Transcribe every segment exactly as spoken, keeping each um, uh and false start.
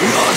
Yeah!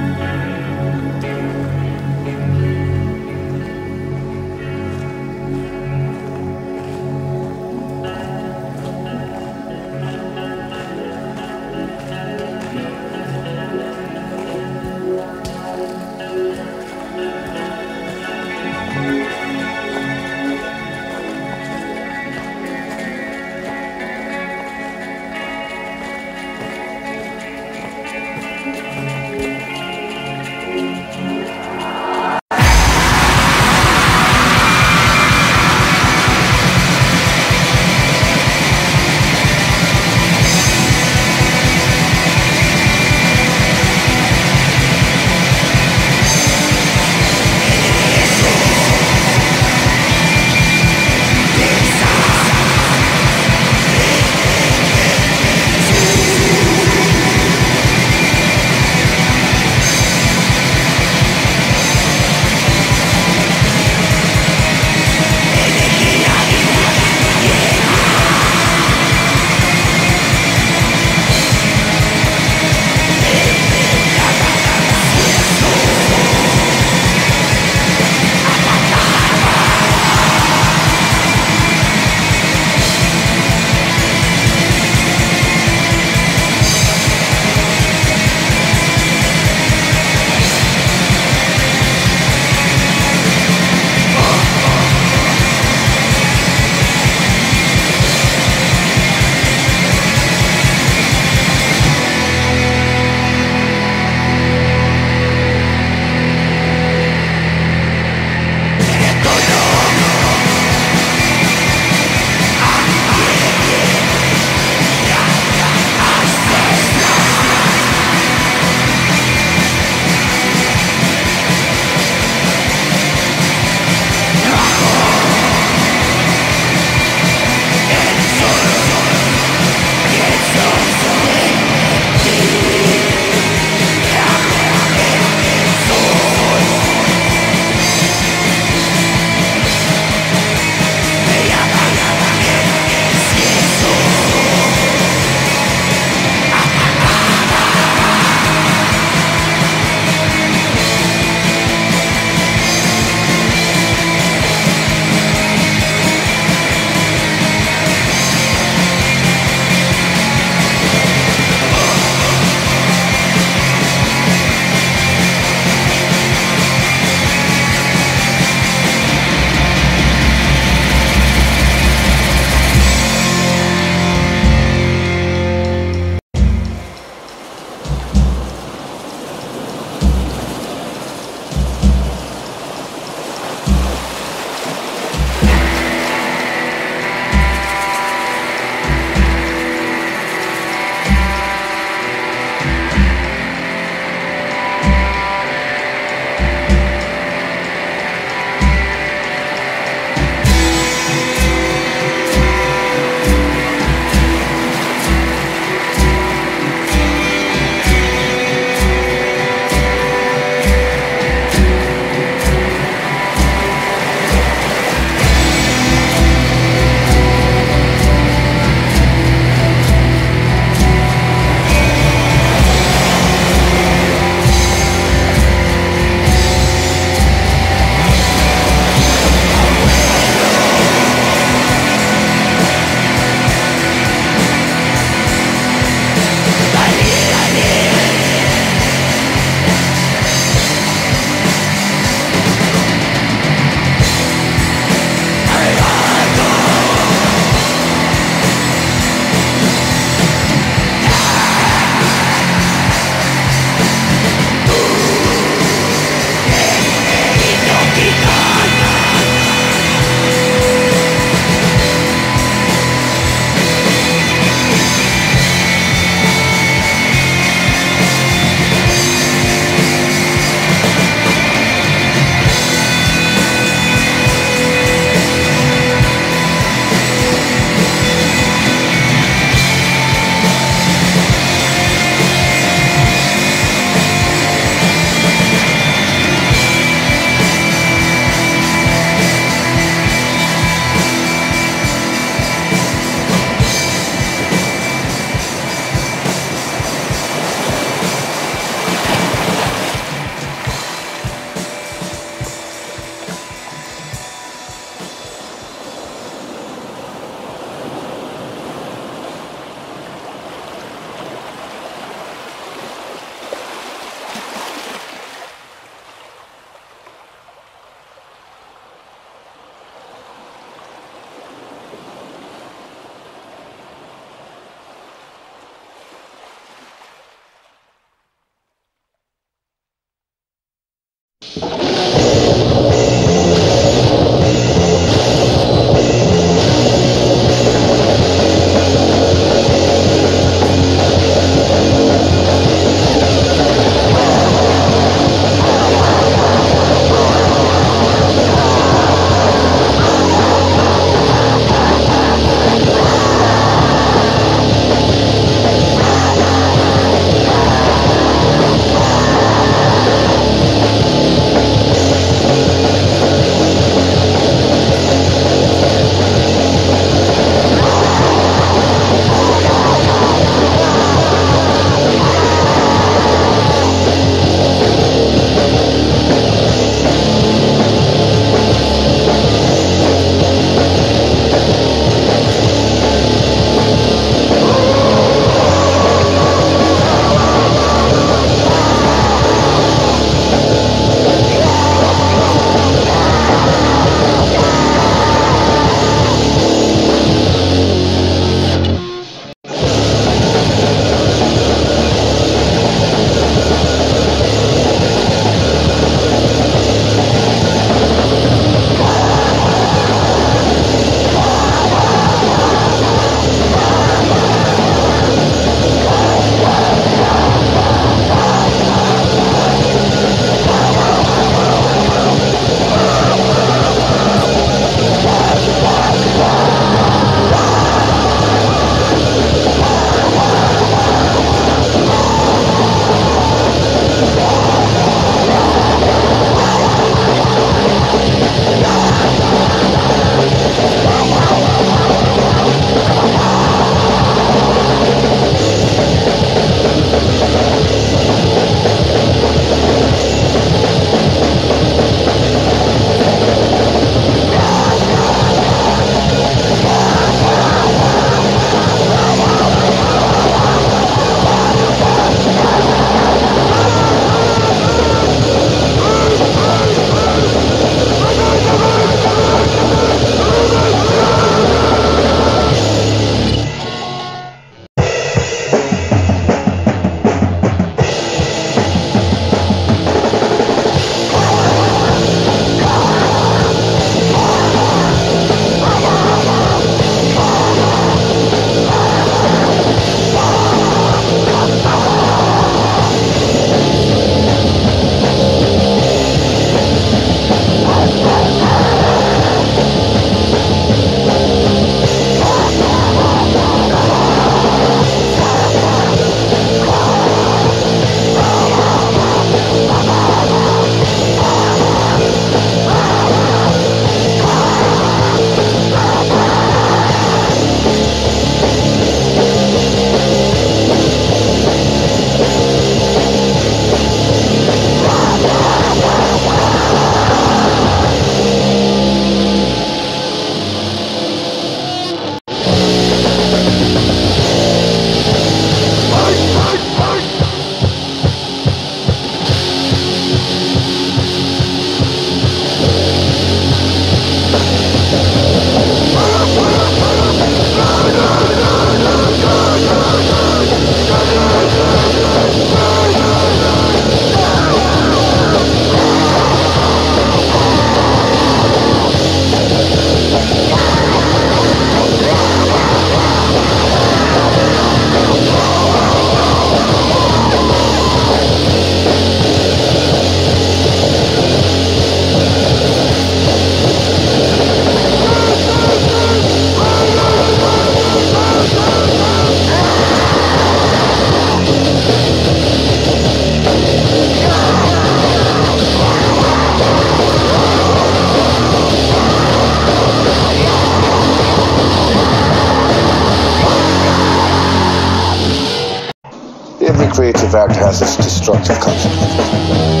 creative act has its destructive consequences.